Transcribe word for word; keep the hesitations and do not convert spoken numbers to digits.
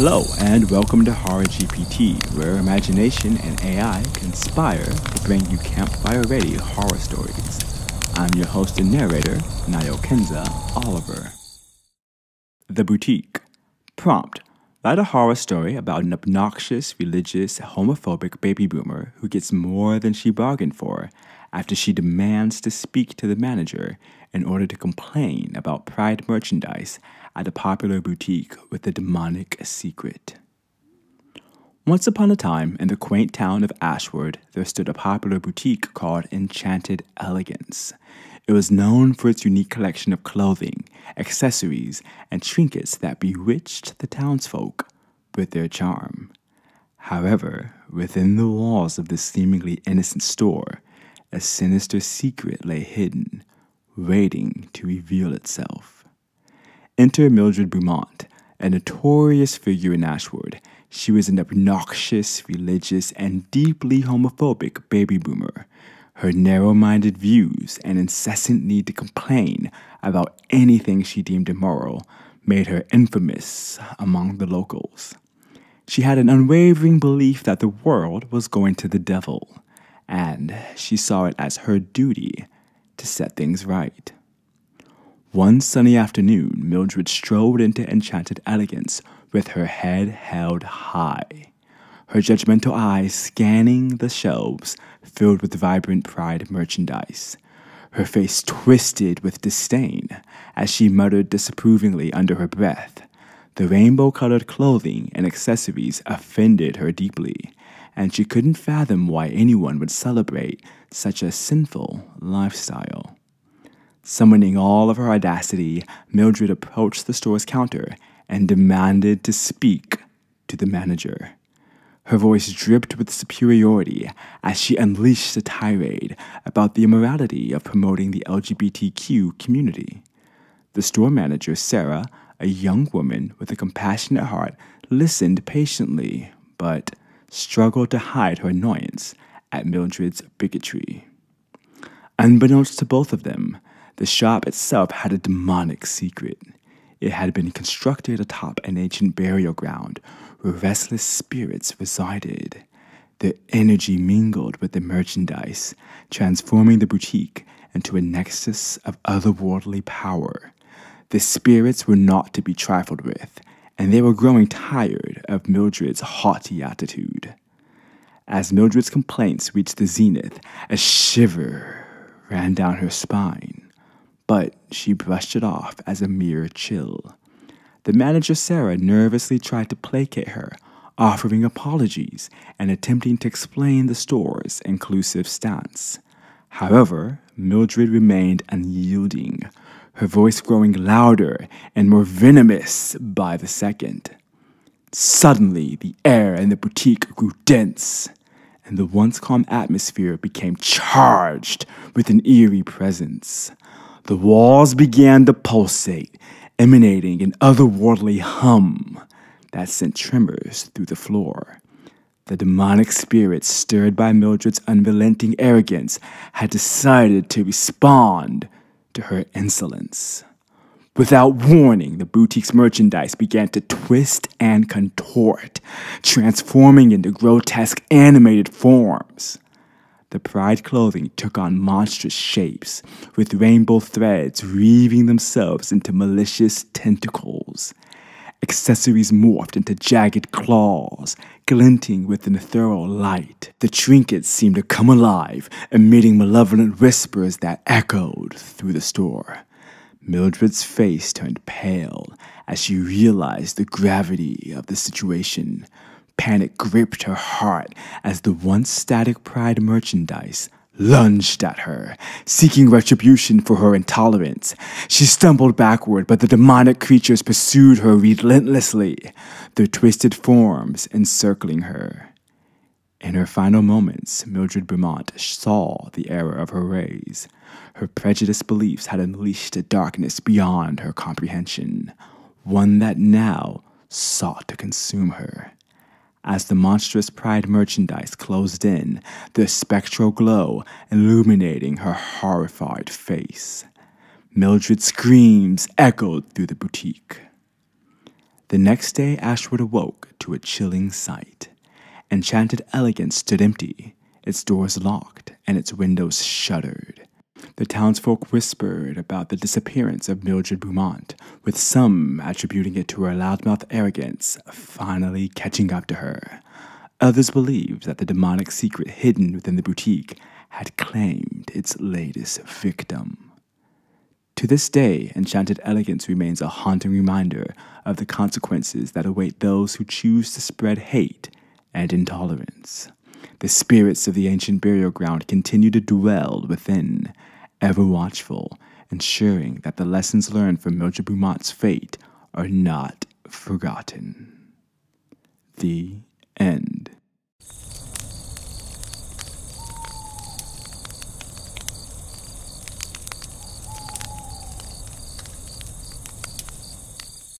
Hello and welcome to Horror G P T, where imagination and A I conspire to bring you campfire-ready horror stories. I'm your host and narrator, Nayokenza Oliver. The Boutique. Prompt: write a horror story about an obnoxious, religious, homophobic baby boomer who gets more than she bargained for after she demands to speak to the manager in order to complain about pride merchandise at a popular boutique with a demonic secret. Once upon a time, in the quaint town of Ashwood, there stood a popular boutique called Enchanted Elegance. It was known for its unique collection of clothing, accessories, and trinkets that bewitched the townsfolk with their charm. However, within the walls of this seemingly innocent store, a sinister secret lay hidden, waiting to reveal itself. Enter Mildred Beaumont, a notorious figure in Ashwood. She was an obnoxious, religious, and deeply homophobic baby boomer. Her narrow-minded views and incessant need to complain about anything she deemed immoral made her infamous among the locals. She had an unwavering belief that the world was going to the devil, and she saw it as her duty to set things right. One sunny afternoon, Mildred strolled into Enchanted Elegance with her head held high, her judgmental eyes scanning the shelves filled with vibrant pride merchandise, her face twisted with disdain as she muttered disapprovingly under her breath. The rainbow-colored clothing and accessories offended her deeply, and she couldn't fathom why anyone would celebrate such a sinful lifestyle. Summoning all of her audacity, Mildred approached the store's counter and demanded to speak to the manager. Her voice dripped with superiority as she unleashed a tirade about the immorality of promoting the L G B T Q community. The store manager, Sarah, a young woman with a compassionate heart, listened patiently, but struggled to hide her annoyance at Mildred's bigotry. Unbeknownst to both of them, the shop itself had a demonic secret. It had been constructed atop an ancient burial ground where restless spirits resided. Their energy mingled with the merchandise, transforming the boutique into a nexus of otherworldly power. The spirits were not to be trifled with, and they were growing tired of Mildred's haughty attitude. As Mildred's complaints reached the zenith, a shiver ran down her spine, but she brushed it off as a mere chill. The manager, Sarah, nervously tried to placate her, offering apologies and attempting to explain the store's inclusive stance. However, Mildred remained unyielding, her voice growing louder and more venomous by the second. Suddenly, the air in the boutique grew dense, and the once calm atmosphere became charged with an eerie presence. The walls began to pulsate, emanating an otherworldly hum that sent tremors through the floor. The demonic spirits, stirred by Mildred's unrelenting arrogance, had decided to respond to her insolence. Without warning, the boutique's merchandise began to twist and contort, transforming into grotesque animated forms. The pride clothing took on monstrous shapes, with rainbow threads weaving themselves into malicious tentacles. Accessories morphed into jagged claws, glinting with an ethereal light. The trinkets seemed to come alive, emitting malevolent whispers that echoed through the store. Mildred's face turned pale as she realized the gravity of the situation. Panic gripped her heart as the once static pride merchandise lunged at her, seeking retribution for her intolerance. She stumbled backward, but the demonic creatures pursued her relentlessly, their twisted forms encircling her. In her final moments, Mildred Beaumont saw the error of her ways. Her prejudiced beliefs had unleashed a darkness beyond her comprehension, one that now sought to consume her. As the monstrous pride merchandise closed in, their spectral glow illuminating her horrified face, Mildred's screams echoed through the boutique. The next day, Ashwood awoke to a chilling sight. Enchanted Elegance stood empty, its doors locked, and its windows shuttered. The townsfolk whispered about the disappearance of Mildred Beaumont, with some attributing it to her loudmouth arrogance finally catching up to her. Others believed that the demonic secret hidden within the boutique had claimed its latest victim. To this day, Enchanted Elegance remains a haunting reminder of the consequences that await those who choose to spread hate and intolerance. The spirits of the ancient burial ground continue to dwell within, ever watchful, ensuring that the lessons learned from Mildred Beaumont's fate are not forgotten. The end.